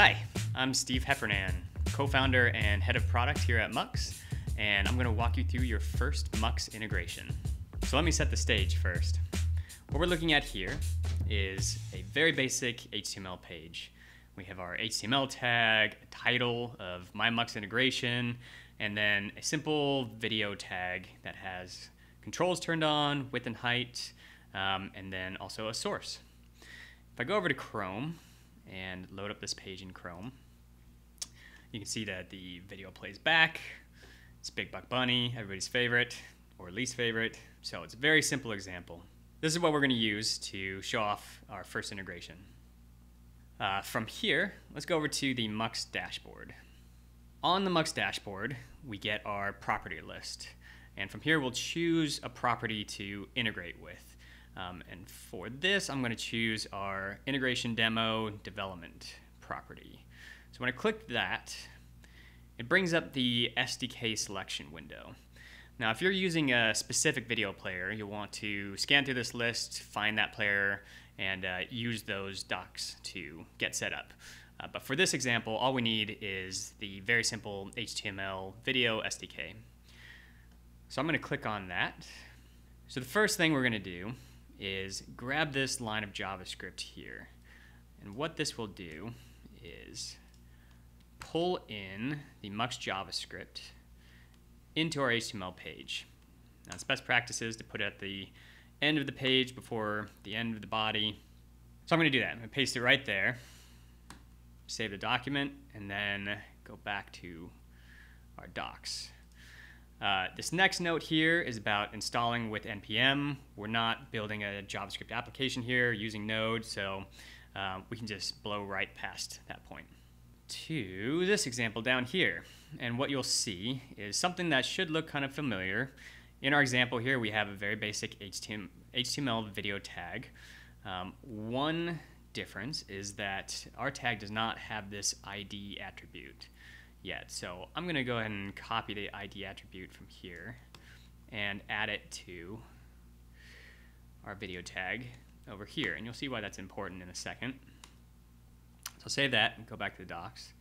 Hi, I'm Steve Heffernan, co-founder and head of product here at MUX, and I'm going to walk you through your first MUX integration. So let me set the stage first. What we're looking at here is a very basic HTML page. We have our HTML tag, a title of my MUX integration, and then a simple video tag that has controls turned on, width and height, and then also a source. If I go over to Chrome and load up this page in Chrome, you can see that the video plays back. It's Big Buck Bunny, everybody's favorite or least favorite. So it's a very simple example. This is what we're going to use to show off our first integration. From here, let's go over to the MUX dashboard. On the MUX dashboard, we get our property list. And from here, we'll choose a property to integrate with. And for this, I'm going to choose our integration demo development property. So when I click that, it brings up the SDK selection window. Now, if you're using a specific video player, you'll want to scan through this list, find that player, and use those docs to get set up. But for this example, all we need is the very simple HTML video SDK. So I'm going to click on that. So the first thing we're going to do is grab this line of JavaScript here. And what this will do is pull in the MUX JavaScript into our HTML page. Now, it's best practices to put it at the end of the page before the end of the body. So I'm going to do that. I'm going to paste it right there, save the document, and then go back to our docs. This next note here is about installing with NPM. We're not building a JavaScript application here using Node, so we can just blow right past that point. To this example down here, and what you'll see is something that should look kind of familiar. In our example here, we have a very basic HTML video tag. One difference is that our tag does not have this ID attribute yet. So I'm going to go ahead and copy the ID attribute from here and add it to our video tag over here. And you'll see why that's important in a second. So save that and go back to the docs.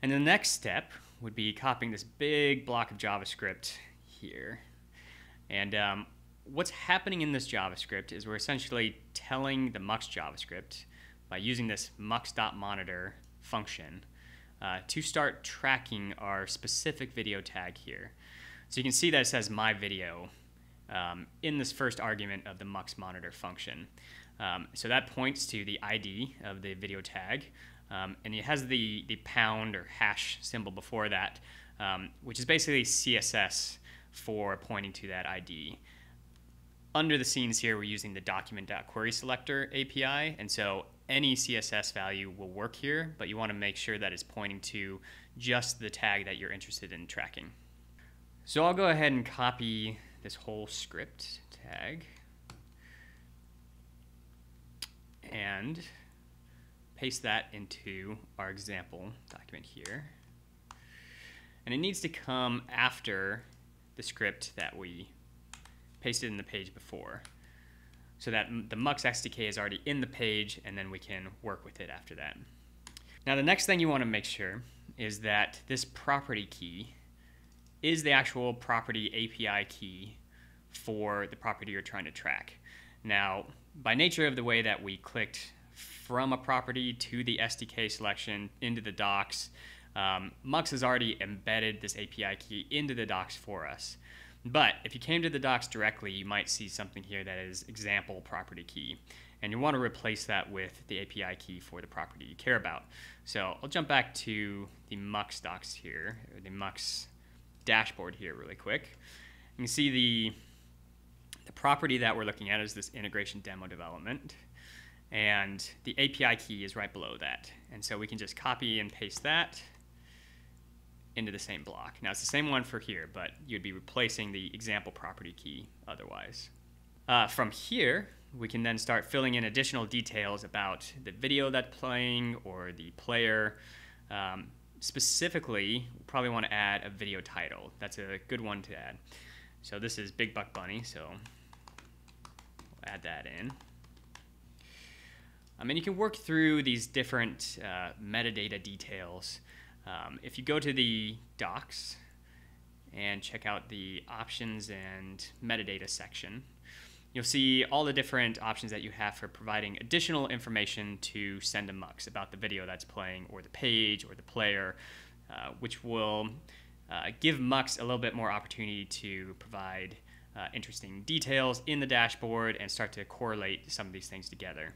And the next step would be copying this big block of JavaScript here. And what's happening in this JavaScript is we're essentially telling the MUX JavaScript by using this mux.monitor function to start tracking our specific video tag here. So you can see that it says my video in this first argument of the MUX monitor function. So that points to the ID of the video tag, and it has the pound or hash symbol before that, which is basically CSS for pointing to that ID. Under the scenes here, we're using the document.querySelector API, and so any CSS value will work here, but you want to make sure that it's pointing to just the tag that you're interested in tracking. So I'll go ahead and copy this whole script tag and paste that into our example document here. And it needs to come after the script that we pasted in the page before, so that the MUX SDK is already in the page, and then we can work with it after that. Now, the next thing you want to make sure is that this property key is the actual property API key for the property you're trying to track. Now, by nature of the way that we clicked from a property to the SDK selection into the docs, MUX has already embedded this API key into the docs for us. But if you came to the docs directly, you might see something here that is example property key. And you want to replace that with the API key for the property you care about. So I'll jump back to the MUX docs here, or the MUX dashboard here really quick. You can see the property that we're looking at is this integration demo development. And the API key is right below that. And so we can just copy and paste that into the same block. Now, it's the same one for here, but you'd be replacing the example property key otherwise. From here, we can then start filling in additional details about the video that's playing or the player. Specifically, we'll probably want to add a video title. That's a good one to add. So this is Big Buck Bunny, so we'll add that in. And you can work through these different metadata details. If you go to the docs and check out the options and metadata section, you'll see all the different options that you have for providing additional information to send a MUX about the video that's playing or the page or the player, which will give MUX a little bit more opportunity to provide interesting details in the dashboard and start to correlate some of these things together.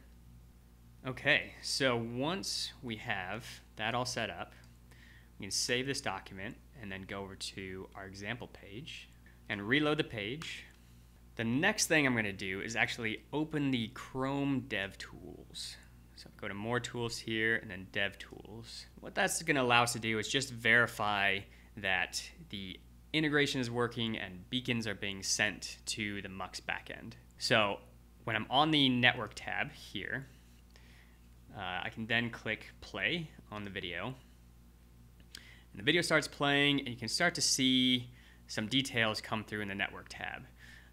Okay, so once we have that all set up, we can save this document and then go over to our example page and reload the page. The next thing I'm going to do is actually open the Chrome DevTools. So go to More Tools here and then DevTools. What that's going to allow us to do is just verify that the integration is working and beacons are being sent to the MUX backend. So when I'm on the Network tab here, I can then click play on the video. And the video starts playing, and you can start to see some details come through in the Network tab.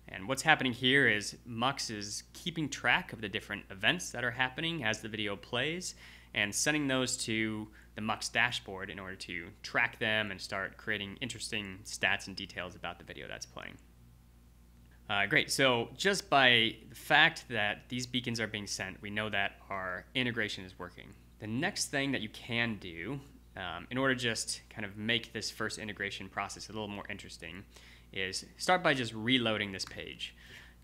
And what's happening here is MUX is keeping track of the different events that are happening as the video plays and sending those to the MUX dashboard in order to track them and start creating interesting stats and details about the video that's playing. Great, so just by the fact that these beacons are being sent, we know that our integration is working. The next thing that you can do, in order to just kind of make this first integration process a little more interesting, is start by just reloading this page.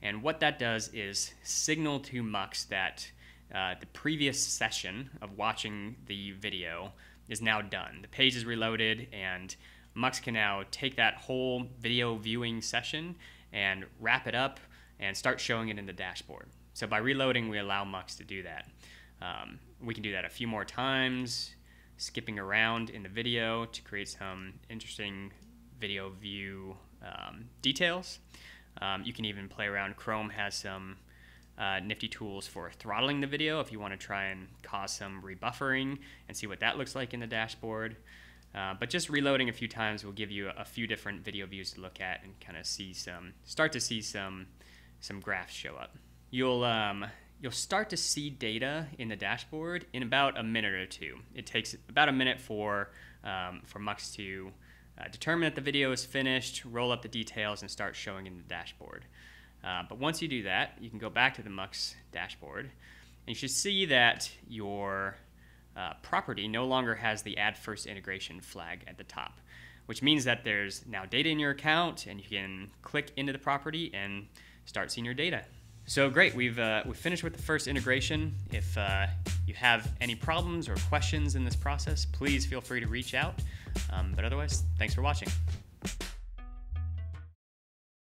And what that does is signal to MUX that the previous session of watching the video is now done. The page is reloaded, and MUX can now take that whole video viewing session and wrap it up and start showing it in the dashboard. So by reloading, we allow MUX to do that. We can do that a few more times, skipping around in the video to create some interesting video view details. You can even play around. Chrome has some nifty tools for throttling the video if you want to try and cause some rebuffering and see what that looks like in the dashboard. But just reloading a few times will give you a few different video views to look at and kind of see some, start to see some graphs show up. You'll start to see data in the dashboard in about a minute or two. It takes about a minute for MUX to determine that the video is finished, roll up the details, and start showing in the dashboard. But once you do that, you can go back to the MUX dashboard, and you should see that your property no longer has the add first integration flag at the top, which means that there's now data in your account, and you can click into the property and start seeing your data. So great, we've finished with the first integration. If you have any problems or questions in this process, please feel free to reach out. But otherwise, thanks for watching.